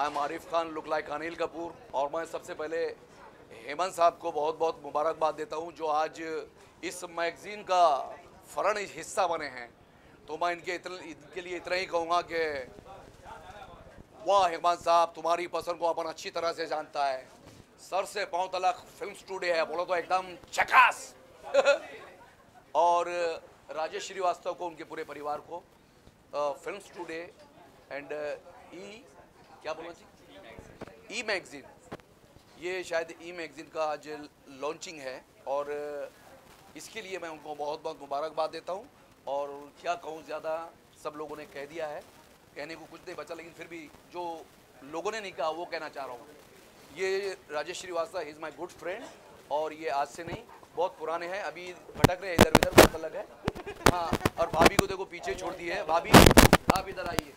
I am Arif Khan look like Anil Kapoor. और मैं सबसे पहले हेमंत साहब को बहुत बहुत मुबारकबाद देता हूं जो आज इस मैगज़ीन का फरन हिस्सा बने हैं। तो मैं इनके लिए इतना ही कहूँगा कि वाह हेमंत साहब, तुम्हारी पसंद को अपन अच्छी तरह से जानता है। सर से पाँव तलक फिल्म्स टुडे है, बोलो तो एकदम चकास। और राजेश श्रीवास्तव को, उनके पूरे परिवार को, films today and E magazine, ये शायद ई मैगज़ीन का आज लॉन्चिंग है और इसके लिए मैं उनको बहुत बहुत मुबारकबाद देता हूँ। और क्या कहूँ, ज़्यादा सब लोगों ने कह दिया है, कहने को कुछ नहीं बचा, लेकिन फिर भी जो लोगों ने नहीं कहा वो कहना चाह रहा हूँ। ये Rajesh Srivastava is my good friend और ये आज से नहीं, बहुत पुराने हैं, अभी भटक रहे हैं इधर उधर, बहुत अलग है। हाँ, और भाभी को देखो पीछे छोड़ दी है। भाभी आप इधर आइए।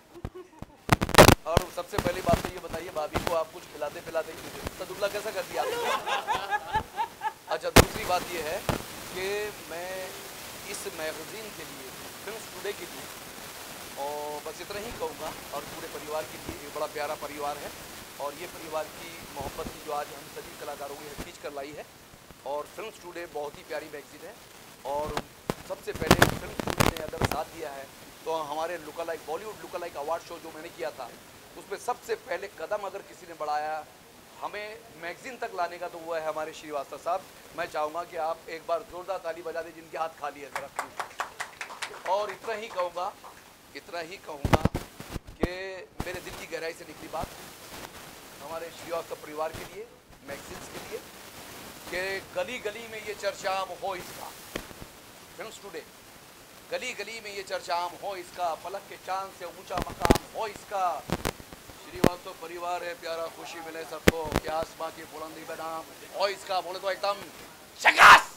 और सबसे पहली बात तो ये बताइए, भाभी को आप कुछ खिलाते पिलाते ही सदुबला कैसा कर दिया आपने? अच्छा, दूसरी बात ये है कि मैं इस मैगज़ीन के लिए, फिल्म्स टुडे के लिए, और बस इतना ही कहूँगा, और पूरे परिवार के लिए। बड़ा प्यारा परिवार है और ये परिवार की मोहब्बत की जो आज हम सभी कलाकारों को खींच कर लाई है। और फिल्म्स टुडे बहुत ही प्यारी मैगज़ीन है और सबसे पहले फिल्म्स टुडे ने अगर साथ दिया है तो हमारे lookalike, Bollywood lookalike award show जो मैंने किया था उसमें सबसे पहले कदम अगर किसी ने बढ़ाया हमें मैगज़ीन तक लाने का तो वो है हमारे श्रीवास्तव साहब। मैं चाहूँगा कि आप एक बार ज़ोरदार ताली बजा दें जिनके हाथ खाली है जरा। और इतना ही कहूँगा कि मेरे दिल की गहराई से निकली बात हमारे श्रीवास्तव परिवार के लिए, मैगज़ीन्स के लिए, कि गली गली में ये चर्चा आम हो इसका। फिल्म्स टुडे गली गली में ये चर्चा आम हो इसका, पलक के चांद से ऊंचा मकाम हो इसका। श्रीवास्तव परिवार है प्यारा, खुशी मिले सबको, कि आसमां की बुलंदी पे नाम हो इसका, बोले तो एकदम शकास।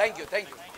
Thank you.